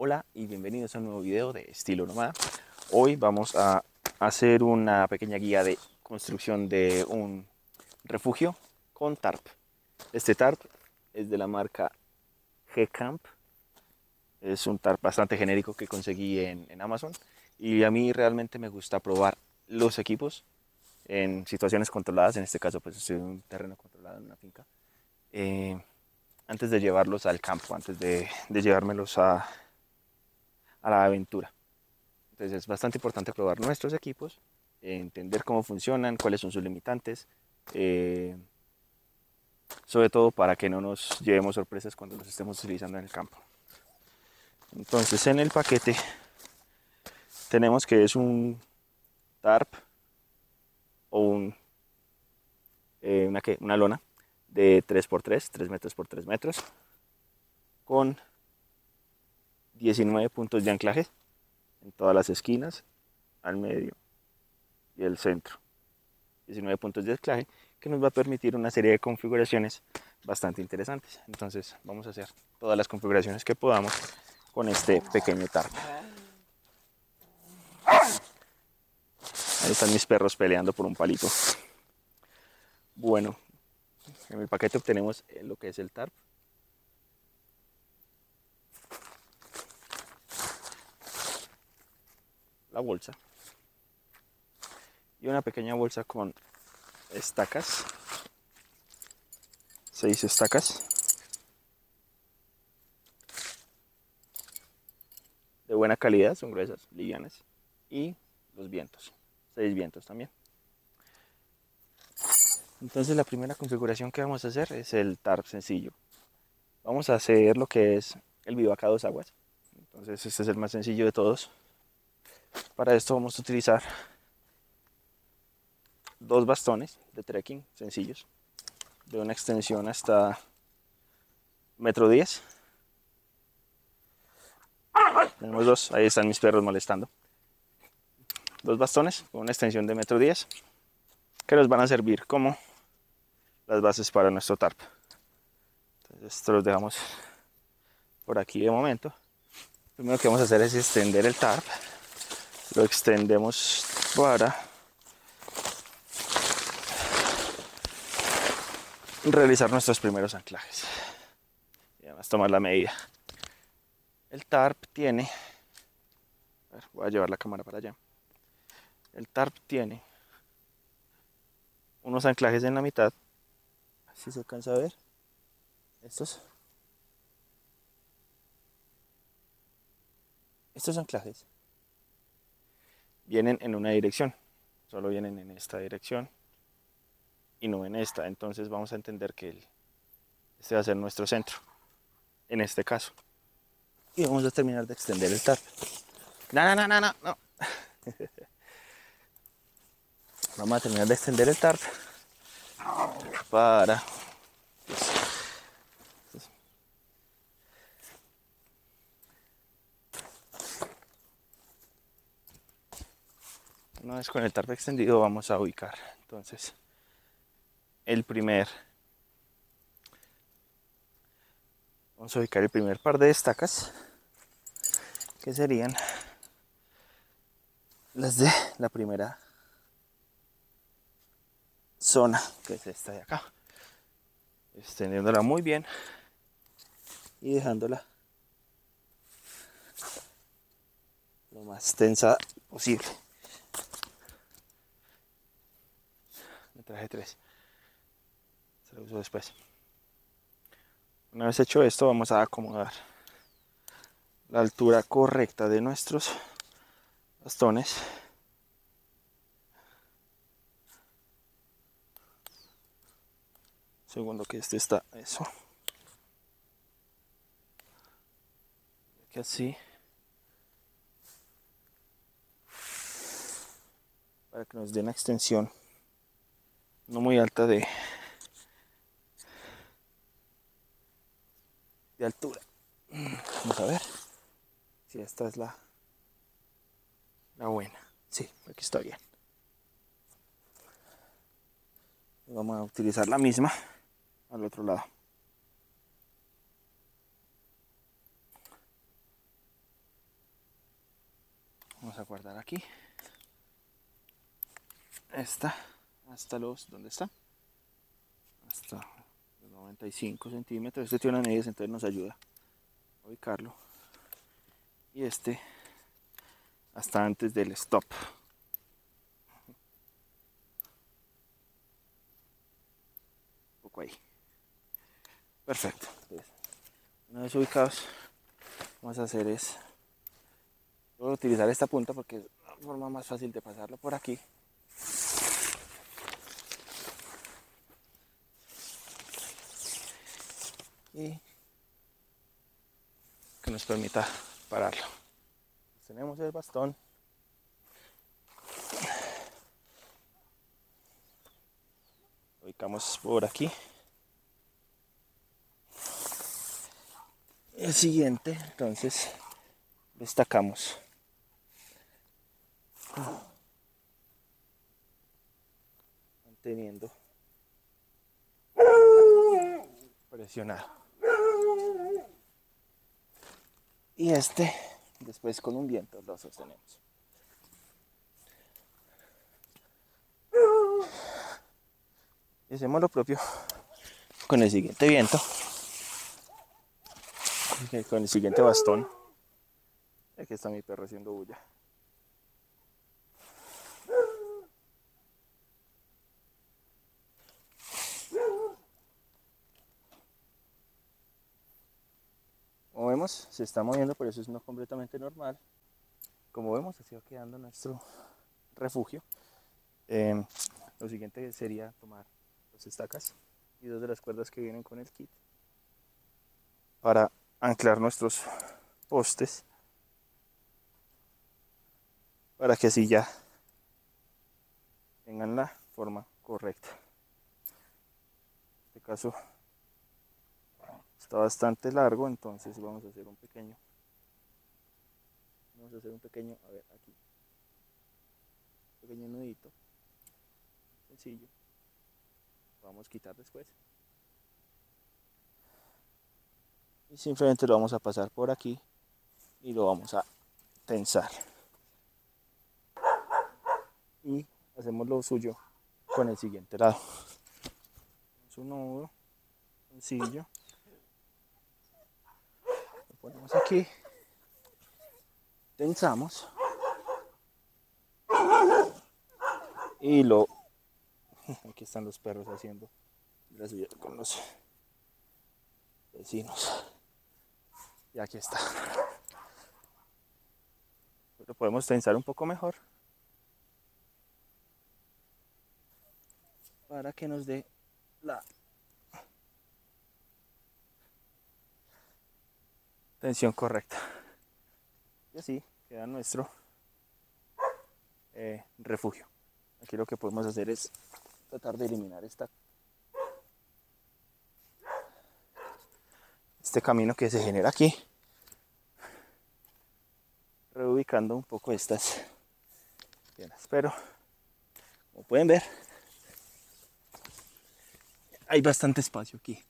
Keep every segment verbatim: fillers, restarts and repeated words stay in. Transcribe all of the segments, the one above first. Hola y bienvenidos a un nuevo video de Estilo Nómada. Hoy vamos a hacer una pequeña guía de construcción de un refugio con tarp. Este tarp es de la marca GeCamp. Es un tarp bastante genérico que conseguí en, en Amazon. Y a mí realmente me gusta probar los equipos en situaciones controladas. En este caso pues estoy en un terreno controlado, en una finca. Eh, antes de llevarlos al campo, antes de, de llevármelos a... a la aventura. Entonces es bastante importante probar nuestros equipos, entender cómo funcionan, cuáles son sus limitantes, eh, sobre todo para que no nos llevemos sorpresas cuando los estemos utilizando en el campo. Entonces en el paquete tenemos que es un tarp o un, eh, una, ¿qué? una lona de tres por tres, tres metros por tres metros, con diecinueve puntos de anclaje en todas las esquinas, al medio y el centro. diecinueve puntos de anclaje que nos va a permitir una serie de configuraciones bastante interesantes. Entonces vamos a hacer todas las configuraciones que podamos con este pequeño tarp. Ahí están mis perros peleando por un palito. Bueno, en el paquete obtenemos lo que es el tarp. La bolsa y una pequeña bolsa con estacas, seis estacas de buena calidad, son gruesas, livianas, y los vientos, seis vientos también. Entonces la primera configuración que vamos a hacer es el tarp sencillo. Vamos a hacer lo que es el bivac a dos aguas. Entonces este es el más sencillo de todos. Para esto vamos a utilizar dos bastones de trekking sencillos, de una extensión hasta metro diez. Tenemos dos, ahí están mis perros molestando. Dos bastones con una extensión de metro diez que nos van a servir como las bases para nuestro tarp. Entonces esto los dejamos por aquí de momento. Lo primero que vamos a hacer es extender el tarp. Lo extendemos para realizar nuestros primeros anclajes y además tomar la medida. El tarp tiene, a ver, voy a llevar la cámara para allá. El tarp tiene unos anclajes en la mitad, si se alcanza a ver, estos estos anclajes vienen en una dirección, solo vienen en esta dirección y no en esta. Entonces vamos a entender que el, este va a ser nuestro centro, en este caso. Y vamos a terminar de extender el tarp. No, no, no, no, no. Vamos a terminar de extender el tarp para... Una vez con el tarp extendido vamos a ubicar entonces el primer vamos a ubicar el primer par de estacas, que serían las de la primera zona, que es esta de acá, extendiéndola muy bien y dejándola lo más tensa posible. Traje tres, se lo uso después. Una vez hecho esto, vamos a acomodar la altura correcta de nuestros bastones segundo que este está, eso que así, para que nos dé una extensión no muy alta de, de altura. Vamos a ver si esta es la, la buena. Sí, aquí está bien. Vamos a utilizar la misma al otro lado. vamos a guardar aquí. Esta, hasta los, ¿dónde está? Hasta los noventa y cinco centímetros. Este tiene unas medidas, entonces nos ayuda a ubicarlo. Y este, hasta antes del stop. Un poco ahí. Perfecto. Entonces, una vez ubicados, vamos a hacer es, voy a utilizar esta punta porque es la forma más fácil de pasarlo por aquí. Y que nos permita pararlo. Tenemos el bastón. Lo ubicamos por aquí. El siguiente, entonces, destacamos. Manteniendo presionado. Y este, después con un viento lo sostenemos. Y hacemos lo propio con el siguiente viento, con el siguiente bastón. Aquí está mi perro haciendo bulla. Como vemos, se está moviendo, pero eso es no completamente normal. Como vemos, así va quedando nuestro refugio. Eh, lo siguiente sería tomar las estacas y dos de las cuerdas que vienen con el kit para anclar nuestros postes, para que así ya tengan la forma correcta. En este caso está bastante largo, entonces vamos a hacer un pequeño vamos a hacer un pequeño a ver aquí un pequeño nudito sencillo. Vamos a quitar después y simplemente lo vamos a pasar por aquí y lo vamos a tensar, y hacemos lo suyo con el siguiente lado. Es un nudo sencillo, ponemos aquí, tensamos y lo, aquí están los perros haciendo las suyas con los vecinos, y aquí está, lo podemos tensar un poco mejor para que nos dé la tensión correcta. Y así queda nuestro eh, refugio. Aquí lo que podemos hacer es tratar de eliminar esta, este camino que se genera aquí, reubicando un poco estas piernas. Pero como pueden ver, hay bastante espacio aquí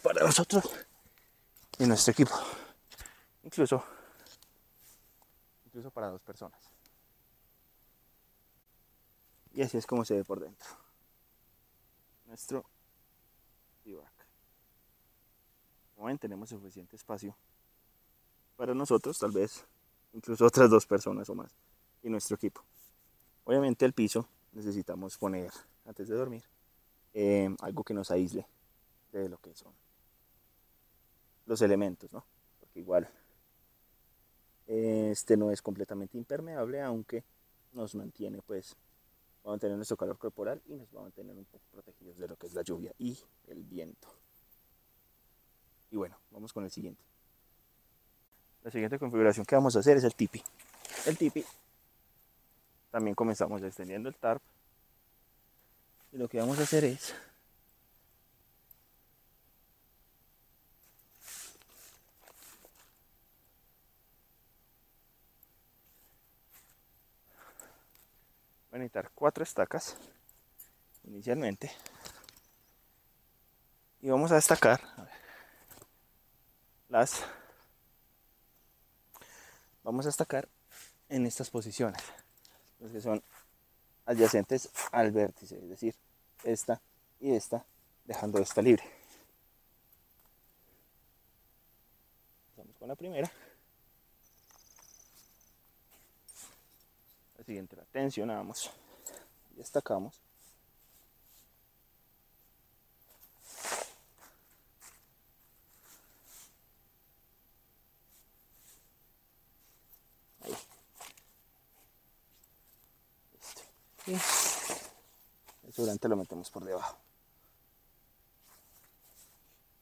para nosotros y nuestro equipo, incluso, incluso para dos personas. Y así es como se ve por dentro nuestro bivac. Como ven, tenemos suficiente espacio para nosotros, tal vez incluso otras dos personas o más, y nuestro equipo. Obviamente el piso necesitamos poner antes de dormir eh, algo que nos aísle de lo que son los elementos, ¿no? Porque igual este no es completamente impermeable, aunque nos mantiene, pues va a mantener nuestro calor corporal y nos va a mantener un poco protegidos de lo que es la lluvia y el viento. Y bueno, vamos con el siguiente. La siguiente configuración que vamos a hacer es el tipi. El tipi también comenzamos extendiendo el tarp, y lo que vamos a hacer es voy a necesitar cuatro estacas inicialmente, y vamos a destacar a ver, las vamos a destacar en estas posiciones, los que son adyacentes al vértice, es decir, esta y esta, dejando esta libre. Empezamos con la primera. La siguiente la tensionamos y destacamos. Y el sobrante lo metemos por debajo.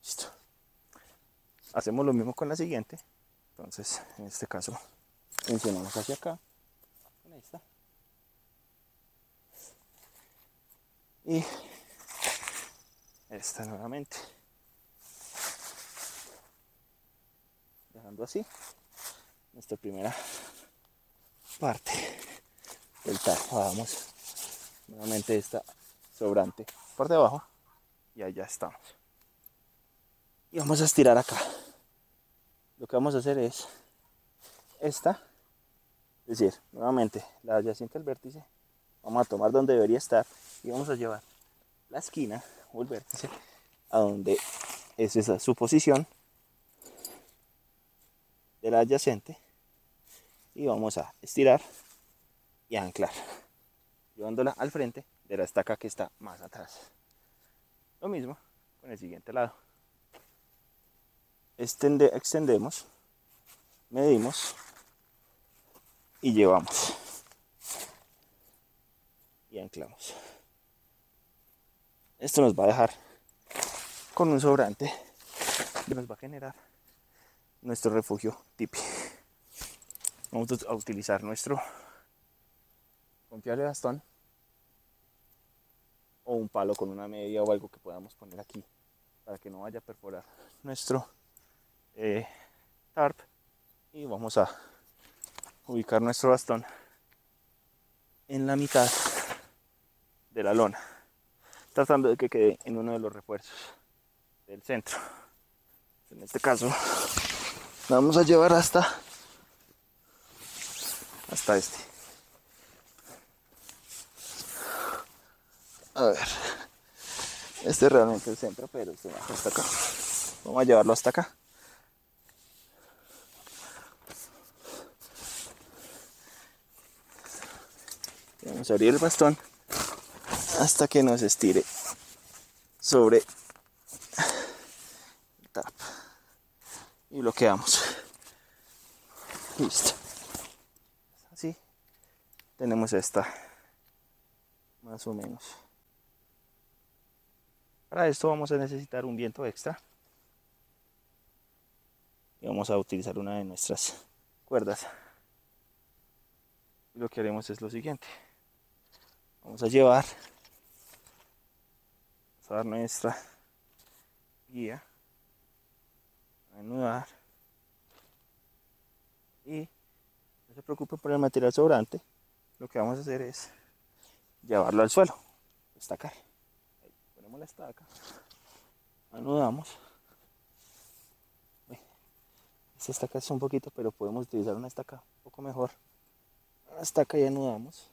Listo. Hacemos lo mismo con la siguiente. Entonces, en este caso, tensionamos hacia acá. Ahí está. Y esta nuevamente. Dejando así nuestra primera parte del tarro. Vamos. Nuevamente esta sobrante por debajo y allá estamos. Y vamos a estirar acá. Lo que vamos a hacer es esta, es decir, nuevamente la adyacente al vértice, vamos a tomar donde debería estar y vamos a llevar la esquina o el vértice a donde es esa su posición de la adyacente, y vamos a estirar y a anclar, llevándola al frente de la estaca que está más atrás. Lo mismo con el siguiente lado. Extende, extendemos, medimos y llevamos y anclamos. Esto nos va a dejar con un sobrante que nos va a generar nuestro refugio tipi. Vamos a utilizar nuestro confiable bastón o un palo con una media o algo que podamos poner aquí para que no vaya a perforar nuestro eh, tarp, y vamos a ubicar nuestro bastón en la mitad de la lona, tratando de que quede en uno de los refuerzos del centro. En este caso la vamos a llevar hasta hasta este. A ver, este es realmente el centro, pero este va hasta acá. Vamos a llevarlo hasta acá. Vamos a abrir el bastón hasta que nos estire sobre el tap. Y bloqueamos. Listo. Así tenemos esta, más o menos. Para esto vamos a necesitar un viento extra y vamos a utilizar una de nuestras cuerdas. Lo que haremos es lo siguiente: vamos a llevar, vamos a dar nuestra guía, a anudar, y no se preocupen por el material sobrante. Lo que vamos a hacer es llevarlo al suelo, destacar. Ponemos la estaca, anudamos. Esta estaca es un poquito, pero podemos utilizar una estaca un poco mejor. La estaca y anudamos.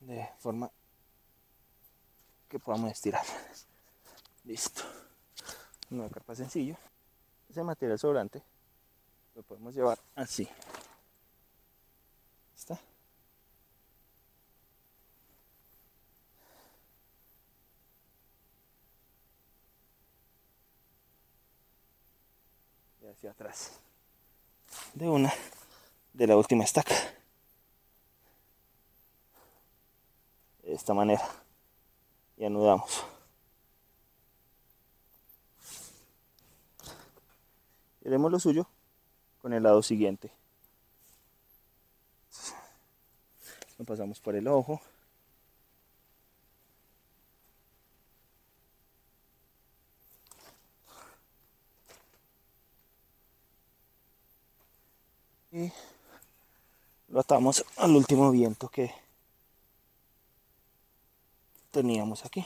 De forma que podamos estirar. Listo. Una carpa sencilla. Ese material sobrante lo podemos llevar así. ¿Está? Y hacia atrás de una de la última estaca. De esta manera. Y anudamos. Haremos lo suyo con el lado siguiente. Lo pasamos por el ojo. Y lo atamos al último viento que teníamos aquí.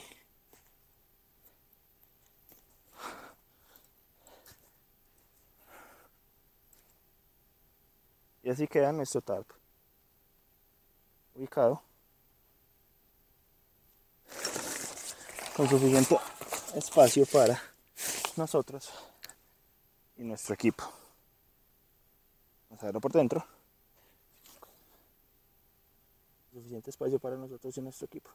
Y así queda nuestro tarp ubicado con suficiente espacio para nosotros y nuestro equipo. Vamos a verlo por dentro. Suficiente espacio para nosotros y nuestro equipo.